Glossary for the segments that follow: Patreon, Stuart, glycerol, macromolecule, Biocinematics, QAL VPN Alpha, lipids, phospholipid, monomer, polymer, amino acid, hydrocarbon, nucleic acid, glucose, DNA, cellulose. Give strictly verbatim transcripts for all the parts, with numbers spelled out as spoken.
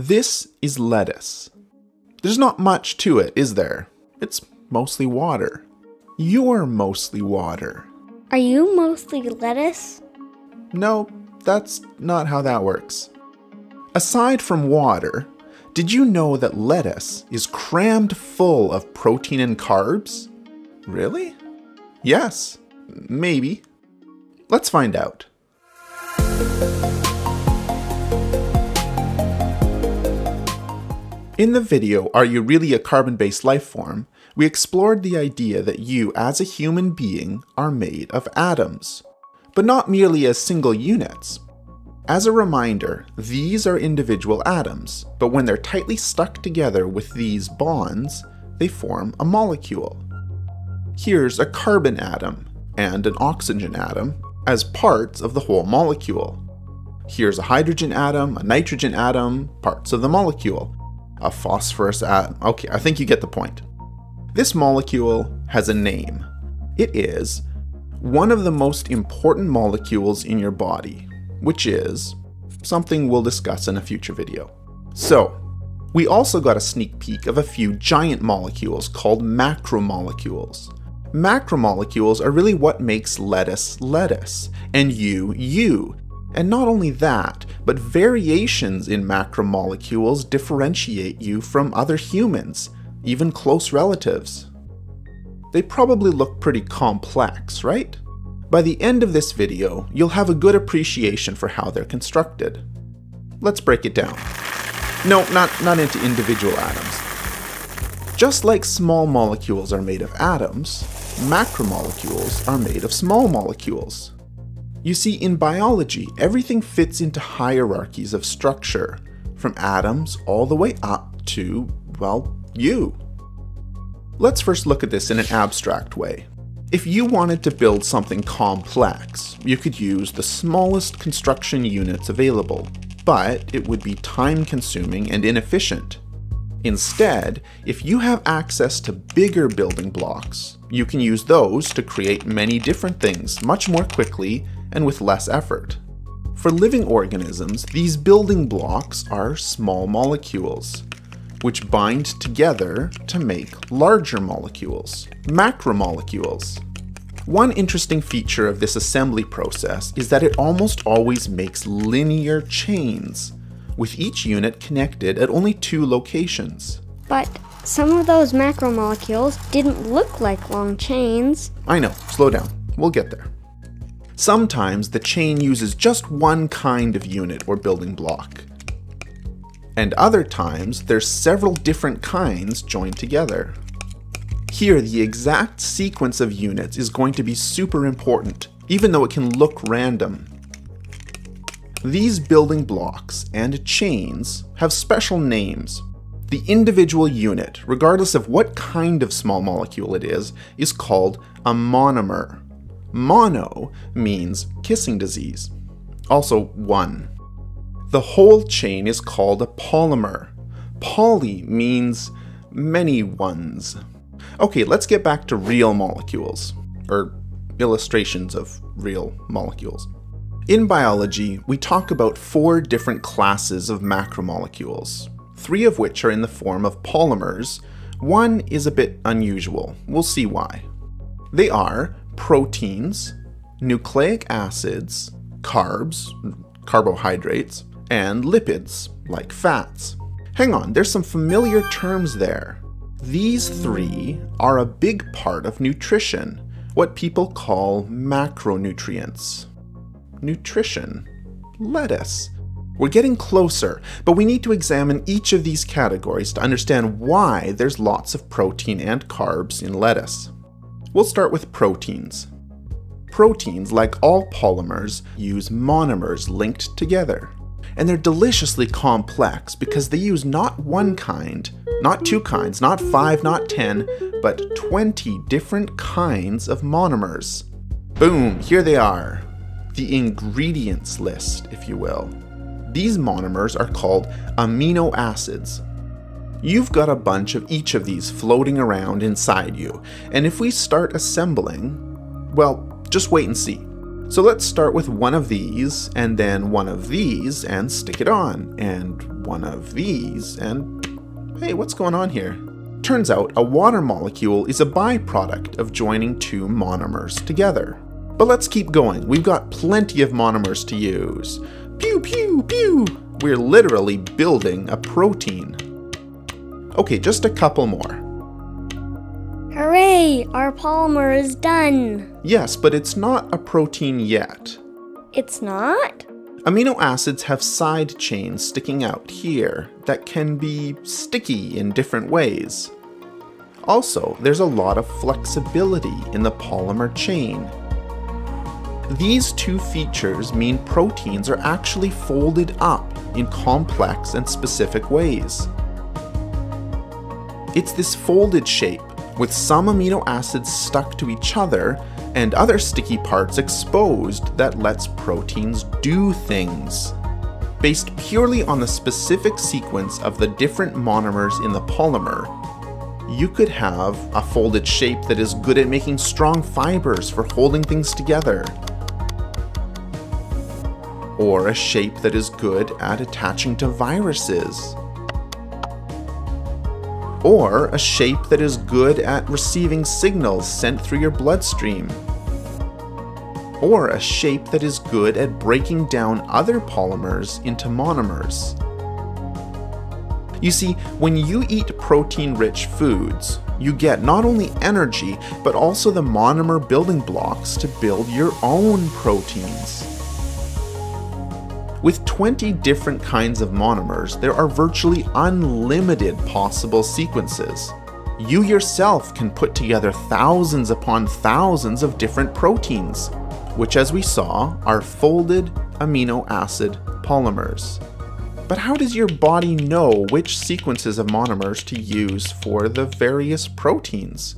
This is lettuce. There's not much to it, is there? It's mostly water. You're mostly water. Are you mostly lettuce? No, that's not how that works. Aside from water, did you know that lettuce is crammed full of protein and carbs? Really? Yes, maybe. Let's find out. In the video, Are You Really a Carbon-Based Life Form? We explored the idea that you, as a human being, are made of atoms, but not merely as single units. As a reminder, these are individual atoms, but when they're tightly stuck together with these bonds, they form a molecule. Here's a carbon atom and an oxygen atom as parts of the whole molecule. Here's a hydrogen atom, a nitrogen atom, parts of the molecule, a phosphorus atom. Okay, I think you get the point. This molecule has a name. It is one of the most important molecules in your body, which is something we'll discuss in a future video. So, we also got a sneak peek of a few giant molecules called macromolecules. Macromolecules are really what makes lettuce lettuce, and you you. And not only that, but variations in macromolecules differentiate you from other humans, even close relatives. They probably look pretty complex, right? By the end of this video, you'll have a good appreciation for how they're constructed. Let's break it down. No, not, not into individual atoms. Just like small molecules are made of atoms, macromolecules are made of small molecules. You see, in biology, everything fits into hierarchies of structure, from atoms all the way up to, well, you. Let's first look at this in an abstract way. If you wanted to build something complex, you could use the smallest construction units available, but it would be time-consuming and inefficient. Instead, if you have access to bigger building blocks, you can use those to create many different things much more quickly and with less effort. For living organisms, these building blocks are small molecules, which bind together to make larger molecules, macromolecules. One interesting feature of this assembly process is that it almost always makes linear chains, with each unit connected at only two locations. But some of those macromolecules didn't look like long chains. I know, slow down, we'll get there. Sometimes the chain uses just one kind of unit or building block, and other times there's several different kinds joined together. Here, the exact sequence of units is going to be super important, even though it can look random. These building blocks and chains have special names. The individual unit, regardless of what kind of small molecule it is, is called a monomer. Mono means kissing disease, also one. The whole chain is called a polymer. Poly means many ones. Okay, let's get back to real molecules, or illustrations of real molecules. In biology, we talk about four different classes of macromolecules, three of which are in the form of polymers. One is a bit unusual. We'll see why. They are proteins, nucleic acids, carbs, carbohydrates, and lipids, like fats. Hang on, there's some familiar terms there. These three are a big part of nutrition, what people call macronutrients. Nutrition. Lettuce. We're getting closer, but we need to examine each of these categories to understand why there's lots of protein and carbs in lettuce. We'll start with proteins. Proteins, like all polymers, use monomers linked together. And they're deliciously complex because they use not one kind, not two kinds, not five, not ten, but twenty different kinds of monomers. Boom, here they are. The ingredients list, if you will. These monomers are called amino acids. You've got a bunch of each of these floating around inside you, and if we start assembling, well, just wait and see. So let's start with one of these, and then one of these, and stick it on, and one of these, and hey, what's going on here? Turns out a water molecule is a byproduct of joining two monomers together. But let's keep going, we've got plenty of monomers to use. Pew pew pew! We're literally building a protein. Okay, just a couple more. Hooray! Our polymer is done! Yes, but it's not a protein yet. It's not? Amino acids have side chains sticking out here that can be sticky in different ways. Also, there's a lot of flexibility in the polymer chain. These two features mean proteins are actually folded up in complex and specific ways. It's this folded shape, with some amino acids stuck to each other and other sticky parts exposed, that lets proteins do things. Based purely on the specific sequence of the different monomers in the polymer, you could have a folded shape that is good at making strong fibers for holding things together, or a shape that is good at attaching to viruses, or a shape that is good at receiving signals sent through your bloodstream, or a shape that is good at breaking down other polymers into monomers. You see, when you eat protein-rich foods, you get not only energy, but also the monomer building blocks to build your own proteins. With twenty different kinds of monomers, there are virtually unlimited possible sequences. You yourself can put together thousands upon thousands of different proteins, which, as we saw, are folded amino acid polymers. But how does your body know which sequences of monomers to use for the various proteins?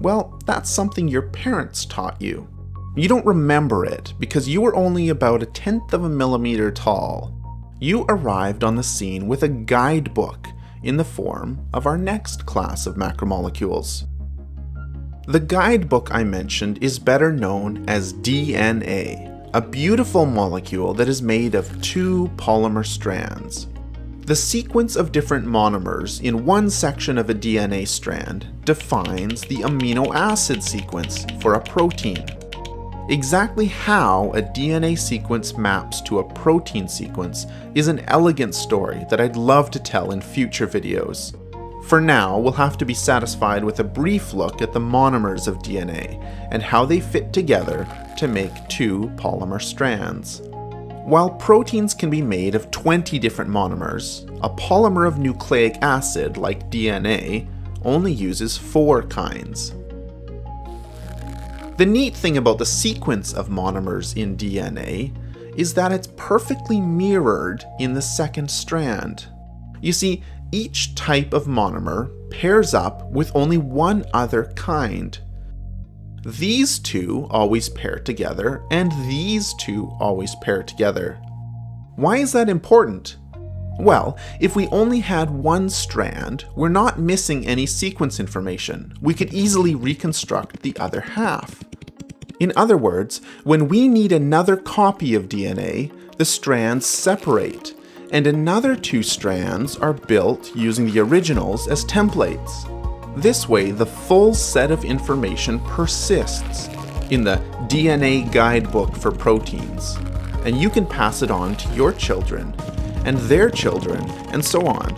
Well, that's something your parents taught you. You don't remember it, because you were only about a tenth of a millimeter tall. You arrived on the scene with a guidebook in the form of our next class of macromolecules. The guidebook I mentioned is better known as D N A, a beautiful molecule that is made of two polymer strands. The sequence of different monomers in one section of a D N A strand defines the amino acid sequence for a protein. Exactly how a D N A sequence maps to a protein sequence is an elegant story that I'd love to tell in future videos. For now, we'll have to be satisfied with a brief look at the monomers of D N A and how they fit together to make two polymer strands. While proteins can be made of twenty different monomers, a polymer of nucleic acid, like D N A, only uses four kinds. The neat thing about the sequence of monomers in D N A is that it's perfectly mirrored in the second strand. You see, each type of monomer pairs up with only one other kind. These two always pair together, and these two always pair together. Why is that important? Well, if we only had one strand, we're not missing any sequence information. We could easily reconstruct the other half. In other words, when we need another copy of D N A, the strands separate, and another two strands are built using the originals as templates. This way, the full set of information persists in the D N A guidebook for proteins, and you can pass it on to your children, and their children, and so on.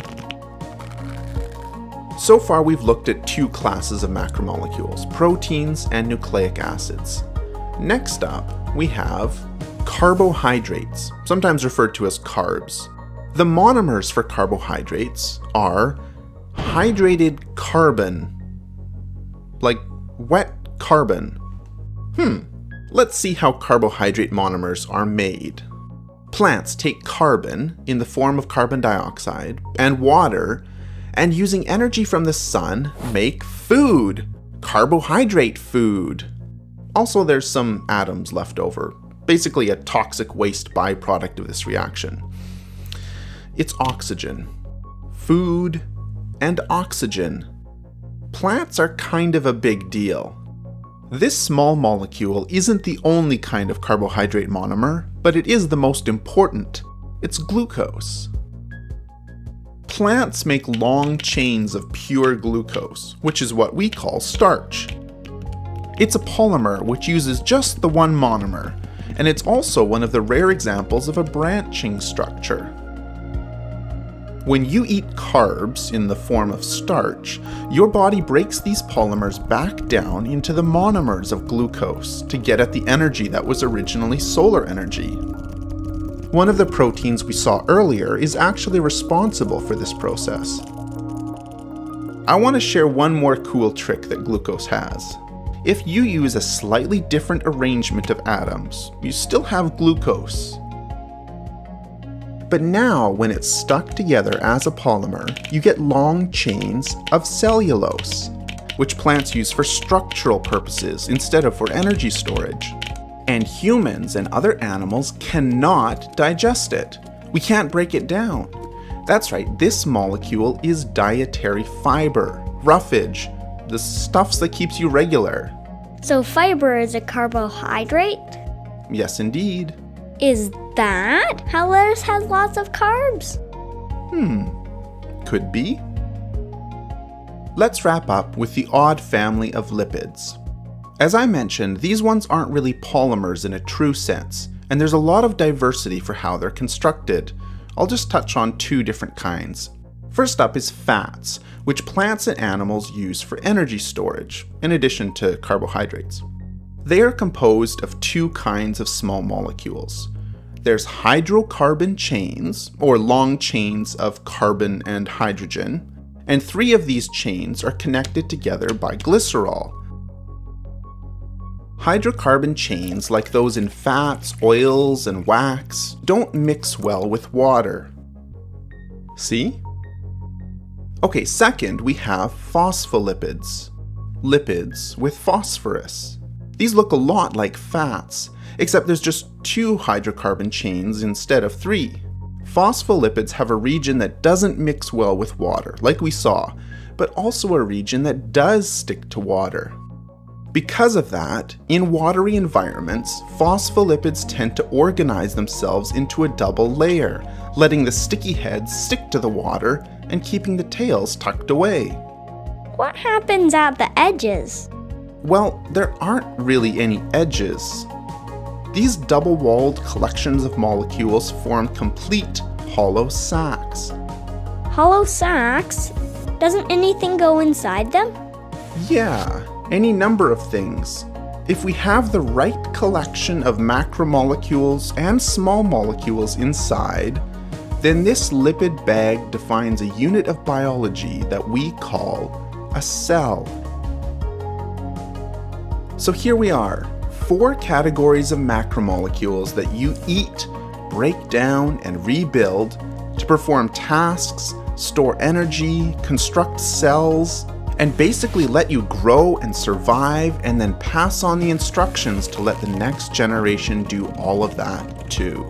So far, we've looked at two classes of macromolecules, proteins and nucleic acids. Next up, we have carbohydrates, sometimes referred to as carbs. The monomers for carbohydrates are hydrated carbon, like wet carbon. Hmm, let's see how carbohydrate monomers are made. Plants take carbon in the form of carbon dioxide and water, and using energy from the sun, make food, carbohydrate food. Also, there's some atoms left over, basically a toxic waste byproduct of this reaction. It's oxygen, food, and oxygen. Plants are kind of a big deal. This small molecule isn't the only kind of carbohydrate monomer, but it is the most important. It's glucose. Plants make long chains of pure glucose, which is what we call starch. It's a polymer which uses just the one monomer, and it's also one of the rare examples of a branching structure. When you eat carbs in the form of starch, your body breaks these polymers back down into the monomers of glucose to get at the energy that was originally solar energy. One of the proteins we saw earlier is actually responsible for this process. I want to share one more cool trick that glucose has. If you use a slightly different arrangement of atoms, you still have glucose. But now, when it's stuck together as a polymer, you get long chains of cellulose, which plants use for structural purposes instead of for energy storage. And humans and other animals cannot digest it. We can't break it down. That's right, this molecule is dietary fiber, roughage, the stuffs that keeps you regular. So fiber is a carbohydrate? Yes, indeed. Is that how lettuce has lots of carbs? Hmm, could be. Let's wrap up with the odd family of lipids. As I mentioned, these ones aren't really polymers in a true sense, and there's a lot of diversity for how they're constructed. I'll just touch on two different kinds. First up is fats, which plants and animals use for energy storage, in addition to carbohydrates. They are composed of two kinds of small molecules. There's hydrocarbon chains, or long chains of carbon and hydrogen, and three of these chains are connected together by glycerol. Hydrocarbon chains, like those in fats, oils, and wax, don't mix well with water. See? Okay, second, we have phospholipids. Lipids with phosphorus. These look a lot like fats, except there's just two hydrocarbon chains instead of three. Phospholipids have a region that doesn't mix well with water, like we saw, but also a region that does stick to water. Because of that, in watery environments, phospholipids tend to organize themselves into a double layer, letting the sticky heads stick to the water and keeping the tails tucked away. What happens at the edges? Well, there aren't really any edges. These double-walled collections of molecules form complete hollow sacs. Hollow sacs? Doesn't anything go inside them? Yeah, any number of things. If we have the right collection of macromolecules and small molecules inside, then this lipid bag defines a unit of biology that we call a cell. So here we are, four categories of macromolecules that you eat, break down, and rebuild to perform tasks, store energy, construct cells, and basically let you grow and survive and then pass on the instructions to let the next generation do all of that too.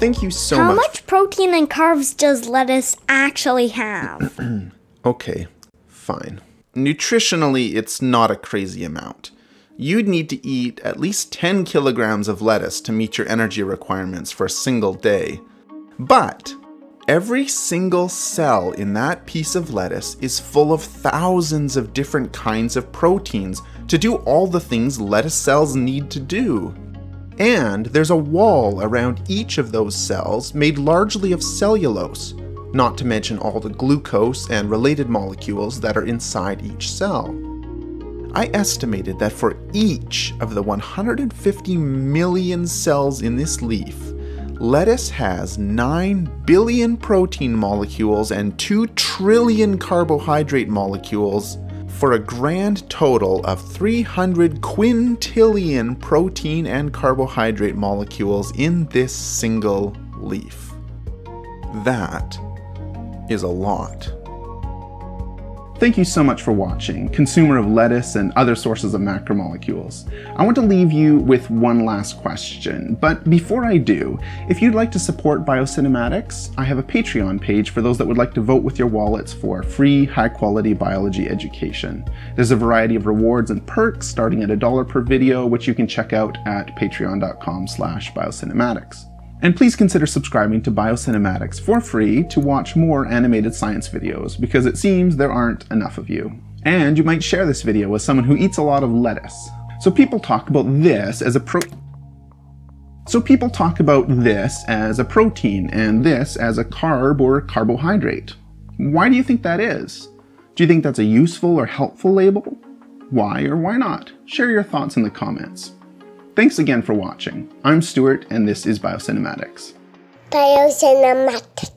Thank you so much. How much protein and carbs does lettuce actually have? Okay, fine. Nutritionally, it's not a crazy amount. You'd need to eat at least ten kilograms of lettuce to meet your energy requirements for a single day. But every single cell in that piece of lettuce is full of thousands of different kinds of proteins to do all the things lettuce cells need to do. And there's a wall around each of those cells made largely of cellulose, not to mention all the glucose and related molecules that are inside each cell. I estimated that for each of the one hundred fifty million cells in this leaf, lettuce has nine billion protein molecules and two trillion carbohydrate molecules, for a grand total of three hundred quintillion protein and carbohydrate molecules in this single leaf. That is a lot. Thank you so much for watching, consumer of lettuce and other sources of macromolecules. I want to leave you with one last question, but before I do, if you'd like to support Biocinematics, I have a Patreon page for those that would like to vote with your wallets for free, high-quality biology education. There's a variety of rewards and perks starting at a dollar per video, which you can check out at patreon dot com slash biocinematics. And please consider subscribing to Biocinematics for free to watch more animated science videos, because it seems there aren't enough of you. And you might share this video with someone who eats a lot of lettuce. So people talk about this as a pro- So people talk about this as a protein and this as a carb or carbohydrate. Why do you think that is? Do you think that's a useful or helpful label? Why or why not? Share your thoughts in the comments. Thanks again for watching. I'm Stuart, and this is Biocinematics. Biocinematics.